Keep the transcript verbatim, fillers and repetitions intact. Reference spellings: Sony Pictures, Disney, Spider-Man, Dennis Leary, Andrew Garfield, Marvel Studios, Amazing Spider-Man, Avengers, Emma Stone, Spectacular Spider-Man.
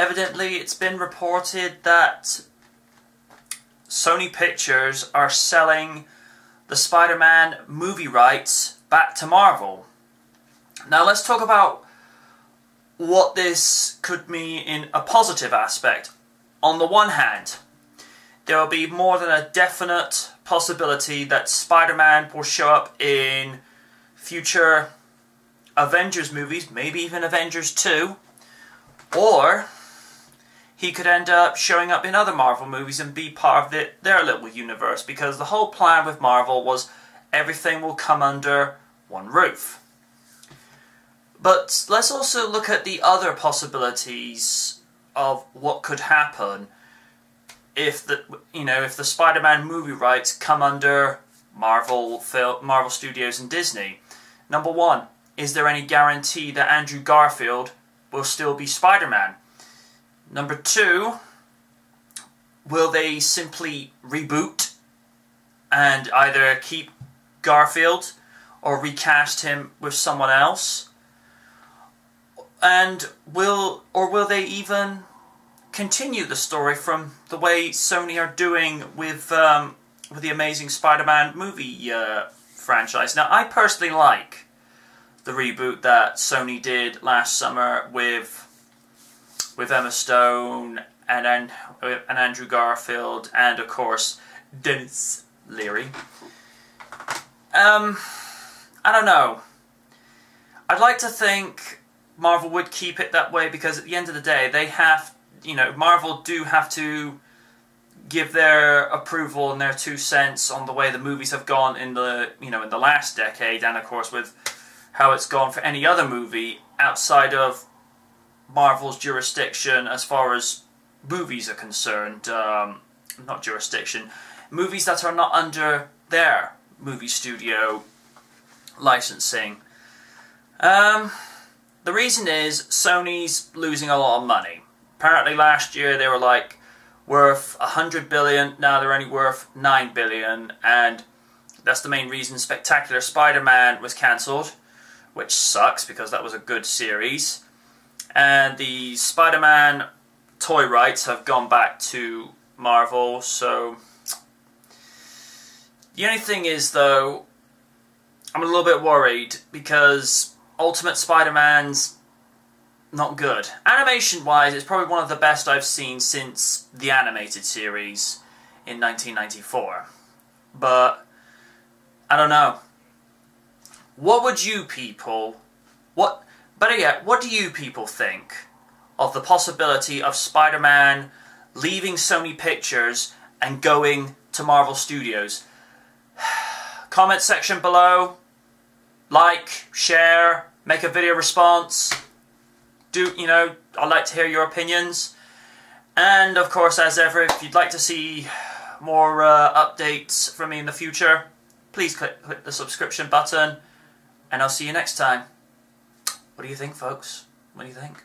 Evidently, it's been reported that Sony Pictures are selling the Spider-Man movie rights back to Marvel. Now let's talk about what this could mean in a positive aspect. On the one hand, there will be more than a definite possibility that Spider-Man will show up in future Avengers movies, maybe even Avengers two, or he could end up showing up in other Marvel movies and be part of the, their little universe, because the whole plan with Marvel was everything will come under one roof. But let's also look at the other possibilities of what could happen if the you know if the Spider-Man movie rights come under Marvel film, Marvel Studios and Disney. Number one, is there any guarantee that Andrew Garfield will still be Spider-Man? Number two, will they simply reboot and either keep Garfield or recast him with someone else? And will, or will they even continue the story from the way Sony are doing with um, with the Amazing Spider-Man movie uh, franchise? Now, I personally like the reboot that Sony did last summer with with Emma Stone and and, and Andrew Garfield and of course Dennis Leary. Um, I don't know. I'd like to think Marvel would keep it that way, because at the end of the day, they have, you know, Marvel do have to give their approval and their two cents on the way the movies have gone in the, you know, in the last decade, and of course with how it's gone for any other movie outside of Marvel's jurisdiction as far as movies are concerned. Um, not jurisdiction. Movies that are not under their movie studio licensing. Um... The reason is Sony's losing a lot of money. Apparently last year they were like worth one hundred billion, now they're only worth nine billion, and that's the main reason Spectacular Spider-Man was cancelled, which sucks because that was a good series. And the Spider-Man toy rights have gone back to Marvel, so the only thing is though, I'm a little bit worried because Ultimate Spider-Man's not good. Animation-wise, it's probably one of the best I've seen since the animated series in nineteen ninety-four. But, I don't know. What would you people... What? Better yet, what do you people think of the possibility of Spider-Man leaving Sony Pictures and going to Marvel Studios? Comment section below. Like, share... Make a video response. Do, you know, I'd like to hear your opinions. And of course, as ever, if you'd like to see more uh, updates from me in the future, please click, click the subscription button, and I'll see you next time. What do you think, folks? What do you think?